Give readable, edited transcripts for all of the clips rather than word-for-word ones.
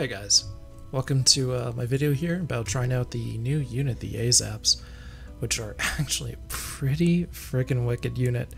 Hey guys, welcome to my video here about trying out the new unit, the Azaps, which are actually a pretty freaking wicked unit.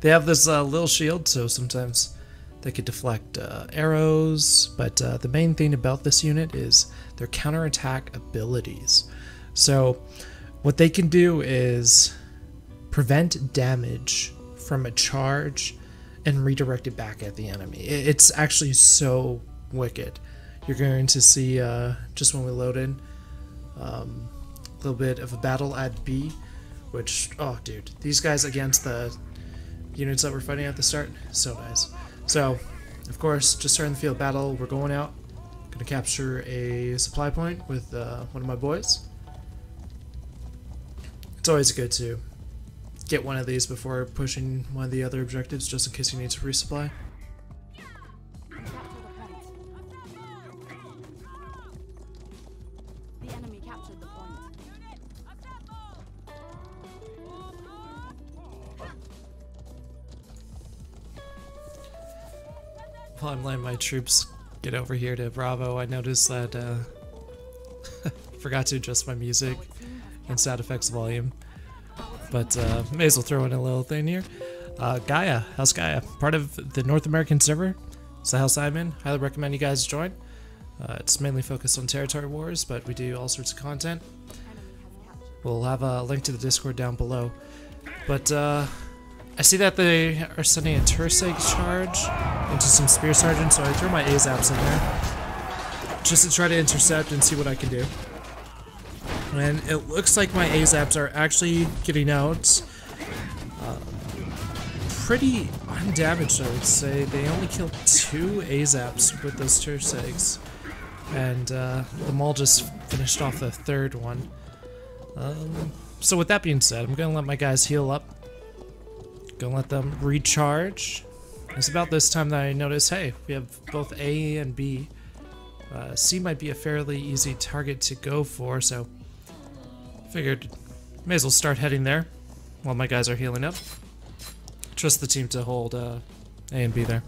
They have this little shield, so sometimes they could deflect arrows, but the main thing about this unit is their counterattack abilities. So what they can do is prevent damage from a charge and redirect it back at the enemy. It's actually so wicked. You're going to see, just when we load in, a little bit of a battle at B, which, oh dude, these guys against the units that we're fighting at the start, so nice. So, of course, just starting the field battle, we're going out, gonna capture a supply point with one of my boys. It's always good to get one of these before pushing one of the other objectives, just in case you need to resupply. While I'm letting my troops get over here to Bravo, I noticed that forgot to adjust my music and sound effects volume, but may as well throw in a little thing here. Gaia, House Gaia, part of the North American server. It's the house I'm in. Highly recommend you guys join. It's mainly focused on Territory Wars, but we do all sorts of content. We'll have a link to the Discord down below. But I see that they are sending a Tursag charge into some spear sergeant, so I threw my Azaps in there just to try to intercept and see what I can do. And it looks like my Azaps are actually getting out pretty undamaged, I would say. They only killed two Azaps with those Tursags, and the Maul just finished off the third one. So with that being said, I'm gonna let my guys heal up. Gonna let them recharge. It's about this time that I notice, hey, we have both A and B. C might be a fairly easy target to go for, so figured may as well start heading there while my guys are healing up. Trust the team to hold A and B there.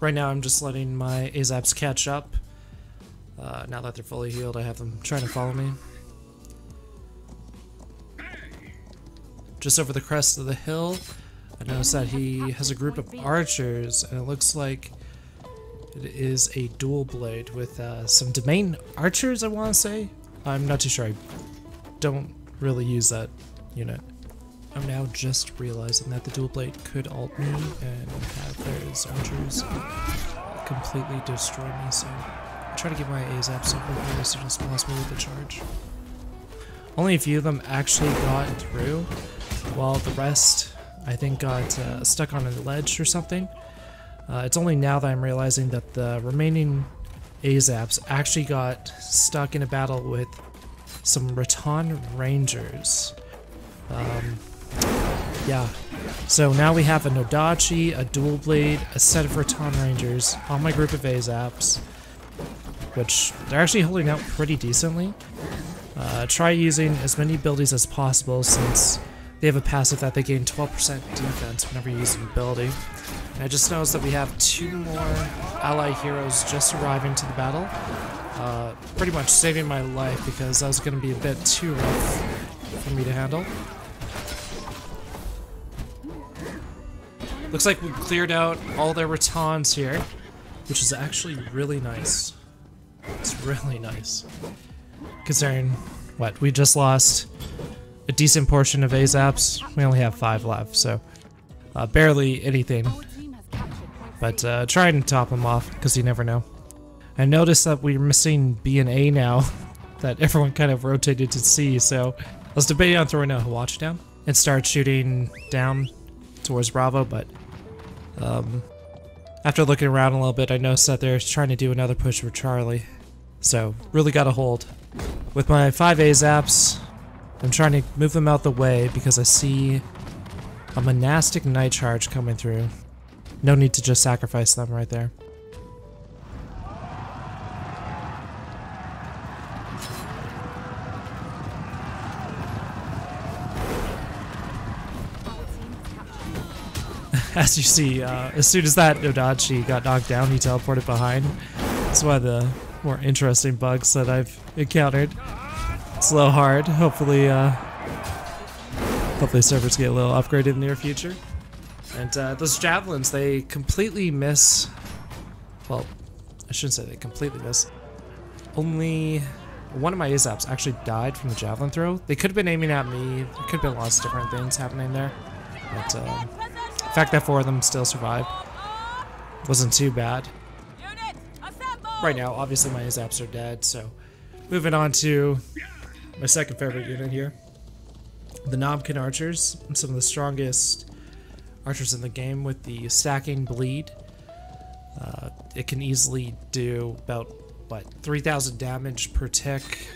Right now I'm just letting my Azaps catch up. Now that they're fully healed, I have them trying to follow me. Just over the crest of the hill, I noticed that he has a group of archers, and it looks like it is a dual blade with some domain archers, I want to say. I'm not too sure. I don't really use that unit. I'm now just realizing that the dual blade could ult me and have those archers completely destroy me, so try to get my Azaps up here as soon as possible with the charge. Only a few of them actually got through, while the rest, I think, got stuck on a ledge or something. It's only now that I'm realizing that the remaining Azaps actually got stuck in a battle with some Raton Rangers. Yeah. So now we have a Nodachi, a dual blade, a set of Raton Rangers on my group of Azaps, which they're actually holding out pretty decently. Try using as many abilities as possible, since they have a passive that they gain 12% defense whenever you use an ability. And I just noticed that we have two more ally heroes just arriving to the battle, pretty much saving my life because that was going to be a bit too rough for me to handle. Looks like we cleared out all their Ratons here, which is actually really nice. It's really nice, considering what we just lost a decent portion of Azaps. We only have 5 left, so barely anything. But trying to top them off, because you never know. I noticed that we're missing B and A now, that everyone kind of rotated to C. So I was debating on throwing a Hiwachi down and start shooting down towards Bravo, but after looking around a little bit, I noticed that they're trying to do another push for Charlie. So, really got a hold. With my 5 Azaps, I'm trying to move them out the way because I see a monastic night charge coming through. No need to just sacrifice them right there. As you see, as soon as that Nodachi got knocked down, he teleported behind. That's one of the more interesting bugs that I've encountered. Slow hard. Hopefully, hopefully servers get a little upgraded in the near future. And those javelins, they completely miss. Well, I shouldn't say they completely miss. Only one of my Azaps actually died from the javelin throw. They could have been aiming at me. There could have been lots of different things happening there. But the fact that four of them still survived wasn't too bad. Right now, obviously my Azaps are dead, so moving on to my second favorite unit here. The Nokkhon Archers. Some of the strongest archers in the game with the stacking bleed. It can easily do about, what, 3,000 damage per tick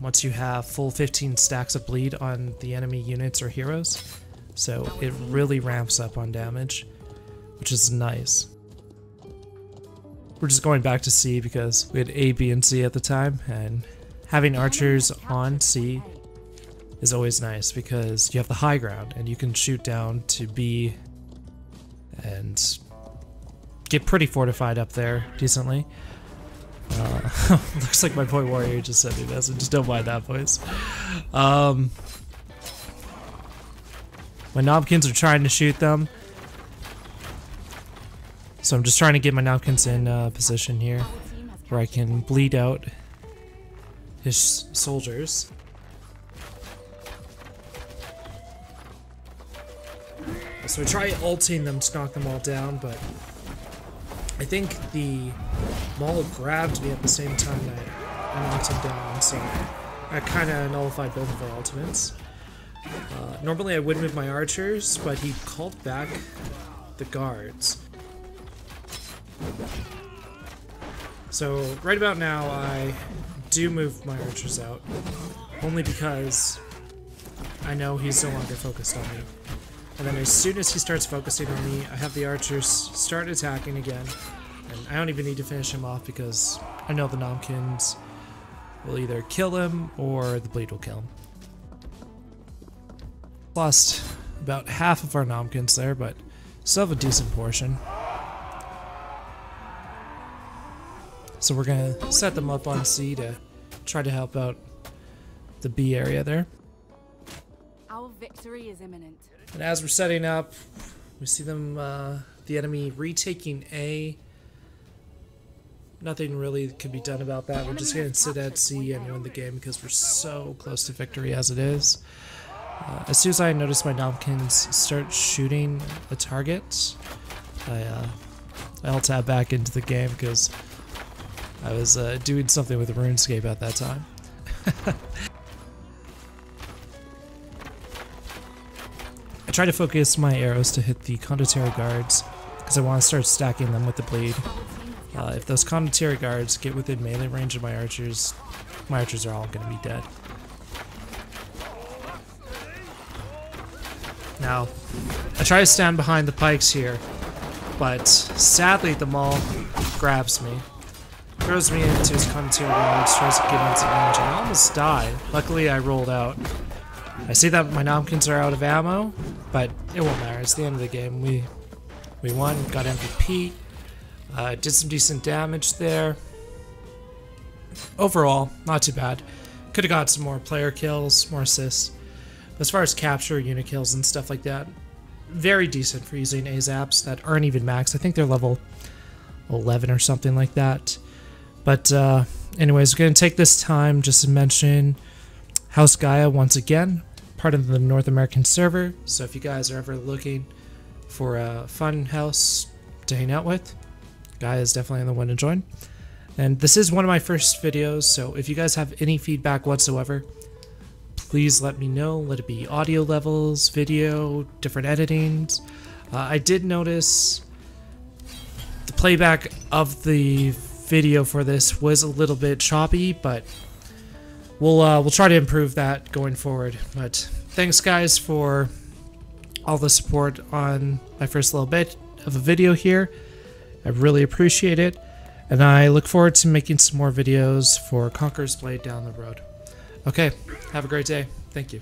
once you have full 15 stacks of bleed on the enemy units or heroes. So it really ramps up on damage, which is nice. We're just going back to C because we had A, B, and C at the time, and having archers on C is always nice because you have the high ground and you can shoot down to B and get pretty fortified up there decently. Looks like my boy Warrior just sent me a message, don't mind that voice. My Nobkins are trying to shoot them, so I'm just trying to get my Nobkins in position here where I can bleed out his soldiers. So we try ulting them to knock them all down, but I think the Maul grabbed me at the same time that I knocked him down, so I kind of nullified both of our ultimates. Normally I would move my archers, but he called back the guards. So right about now I do move my archers out, only because I know he's no longer focused on me. And then as soon as he starts focusing on me, I have the archers start attacking again, and I don't even need to finish him off because I know the Nokkhons will either kill him or the bleed will kill him. Lost about half of our Nokkhons there, but still have a decent portion. So we're gonna set them up on C to try to help out the B area there. Our victory is imminent. And as we're setting up, we see them, the enemy retaking A. Nothing really can be done about that. We're just gonna sit at C and win the game because we're so close to victory as it is. As soon as I notice my Nokkhons start shooting a target, I'll tap back into the game because I was doing something with RuneScape at that time. I try to focus my arrows to hit the Condottieri guards because I want to start stacking them with the bleed. If those Condottieri guards get within melee range of my archers are all going to be dead. Now, I try to stand behind the pikes here, but sadly the Maul grabs me, throws me into his Condottieri guards, tries to get into range. I almost died. Luckily, I rolled out. I see that my Nokkhons are out of ammo, but it won't matter. It's the end of the game. We won, got MVP, did some decent damage there. Overall, not too bad. Could have got some more player kills, more assists. As far as capture, unit kills, and stuff like that, very decent for using Azaps that aren't even maxed. I think they're level 11 or something like that. But anyways, we're going to take this time just to mention House Gaia once again, part of the North American server. So if you guys are ever looking for a fun house to hang out with, Gaia is definitely the one to join. And this is one of my first videos, so if you guys have any feedback whatsoever, please let me know, let it be audio levels, video, different editings. I did notice the playback of the video for this was a little bit choppy, but we'll try to improve that going forward. But thanks guys for all the support on my first little bit of a video here. I really appreciate it, and I look forward to making some more videos for Conqueror's Blade down the road. Okay, have a great day. Thank you.